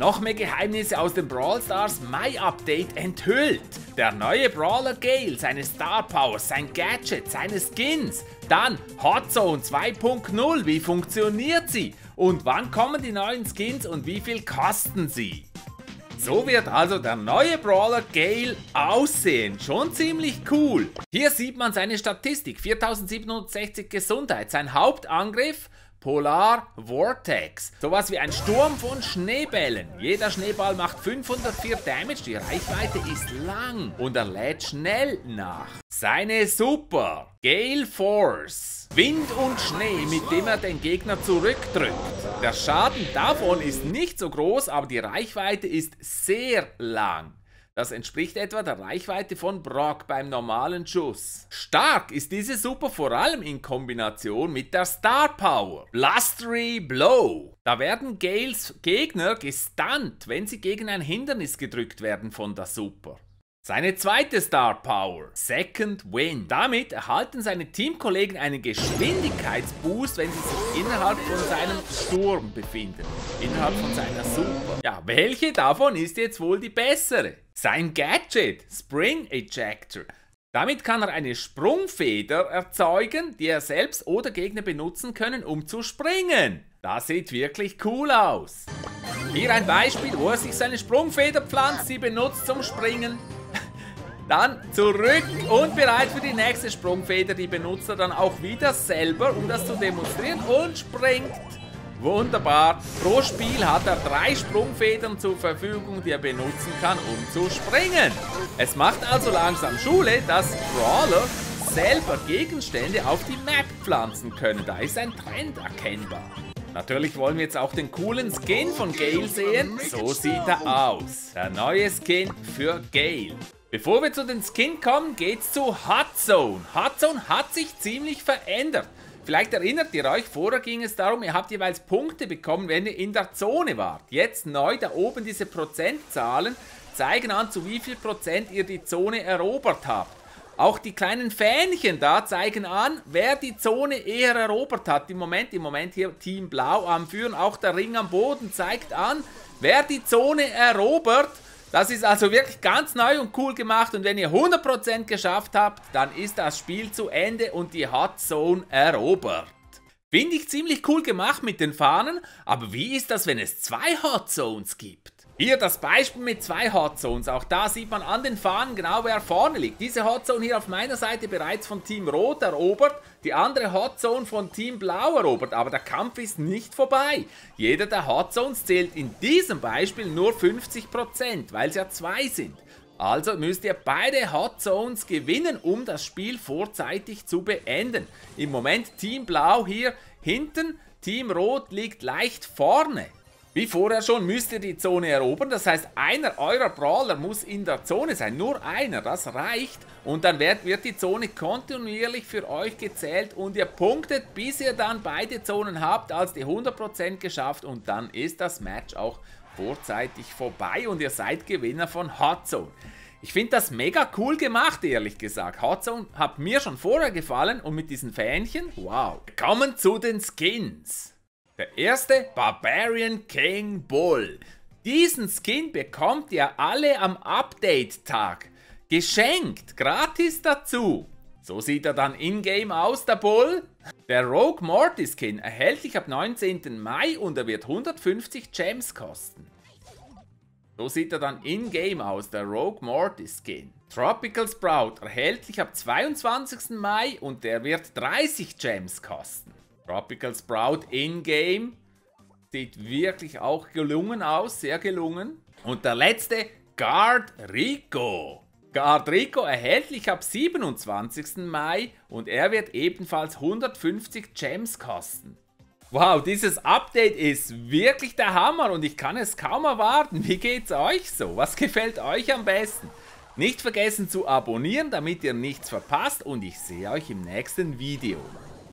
Noch mehr Geheimnisse aus dem Brawl Stars Mai Update enthüllt. Der neue Brawler Gale, seine Star Powers, sein Gadget, seine Skins. Dann Hot Zone 2.0, wie funktioniert sie? Und wann kommen die neuen Skins und wie viel kosten sie? So wird also der neue Brawler Gale aussehen. Schon ziemlich cool. Hier sieht man seine Statistik. 4760 Gesundheit. Sein Hauptangriff? Polar Vortex. Sowas wie ein Sturm von Schneebällen. Jeder Schneeball macht 504 Damage. Die Reichweite ist lang und er lädt schnell nach. Seine Super. Gale Force. Wind und Schnee, mit dem er den Gegner zurückdrückt. Der Schaden davon ist nicht so groß, aber die Reichweite ist sehr lang. Das entspricht etwa der Reichweite von Brock beim normalen Schuss. Stark ist diese Super vor allem in Kombination mit der Star Power. Blustery Blow. Da werden Gales Gegner gestunt, wenn sie gegen ein Hindernis gedrückt werden von der Super. Seine zweite Star Power, Second Wind. Damit erhalten seine Teamkollegen einen Geschwindigkeitsboost, wenn sie sich innerhalb von seinem Sturm befinden. Innerhalb von seiner Super. Ja, welche davon ist jetzt wohl die bessere? Sein Gadget, Spring Ejector. Damit kann er eine Sprungfeder erzeugen, die er selbst oder Gegner benutzen können, um zu springen. Das sieht wirklich cool aus. Hier ein Beispiel, wo er sich seine Sprungfeder pflanzt, sie benutzt zum Springen. Dann zurück und bereit für die nächste Sprungfeder. Die benutzt er dann auch wieder selber, um das zu demonstrieren, und springt. Wunderbar. Pro Spiel hat er 3 Sprungfedern zur Verfügung, die er benutzen kann, um zu springen. Es macht also langsam Schule, dass Brawler selber Gegenstände auf die Map pflanzen können. Da ist ein Trend erkennbar. Natürlich wollen wir jetzt auch den coolen Skin von Gale sehen. So sieht er aus. Der neue Skin für Gale. Bevor wir zu den Skins kommen, geht's zu Hot Zone. Hot Zone hat sich ziemlich verändert. Vielleicht erinnert ihr euch, vorher ging es darum, ihr habt jeweils Punkte bekommen, wenn ihr in der Zone wart. Jetzt neu, da oben diese Prozentzahlen zeigen an, zu wie viel Prozent ihr die Zone erobert habt. Auch die kleinen Fähnchen da zeigen an, wer die Zone eher erobert hat. Im Moment hier Team Blau am Führen, auch der Ring am Boden zeigt an, wer die Zone erobert. Das ist also wirklich ganz neu und cool gemacht, und wenn ihr 100% geschafft habt, dann ist das Spiel zu Ende und die Hot Zone erobert. Finde ich ziemlich cool gemacht mit den Fahnen, aber wie ist das, wenn es 2 Hot Zones gibt? Hier das Beispiel mit 2 Hot Zones, auch da sieht man an den Fahnen genau, wer vorne liegt. Diese Hot Zone hier auf meiner Seite bereits von Team Rot erobert, die andere Hot Zone von Team Blau erobert, aber der Kampf ist nicht vorbei. Jeder der Hot Zones zählt in diesem Beispiel nur 50%, weil es ja 2 sind. Also müsst ihr beide Hot Zones gewinnen, um das Spiel vorzeitig zu beenden. Im Moment Team Blau hier hinten, Team Rot liegt leicht vorne. Wie vorher schon müsst ihr die Zone erobern, das heißt, einer eurer Brawler muss in der Zone sein, nur einer, das reicht. Und dann wird die Zone kontinuierlich für euch gezählt und ihr punktet, bis ihr dann beide Zonen habt, als die 100% geschafft, und dann ist das Match auch vorzeitig vorbei und ihr seid Gewinner von Hot Zone. Ich finde das mega cool gemacht, ehrlich gesagt. Hot Zone hat mir schon vorher gefallen, und mit diesen Fähnchen, wow. Wir kommen zu den Skins. Der erste, Barbarian King Bull. Diesen Skin bekommt ihr alle am Update-Tag. Geschenkt, gratis dazu. So sieht er dann in-game aus, der Bull. Der Rogue Mortis Skin, erhältlich ab 19. Mai und er wird 150 Gems kosten. So sieht er dann in-game aus, der Rogue Mortis Skin. Tropical Sprout, erhältlich ab 22. Mai und der wird 30 Gems kosten. Tropical Sprout in-game sieht wirklich auch gelungen aus, sehr gelungen. Und der letzte, Guard Rico. Guard Rico erhältlich ab 27. Mai und er wird ebenfalls 150 Gems kosten. Wow, dieses Update ist wirklich der Hammer und ich kann es kaum erwarten. Wie geht's euch so? Was gefällt euch am besten? Nicht vergessen zu abonnieren, damit ihr nichts verpasst, und ich sehe euch im nächsten Video.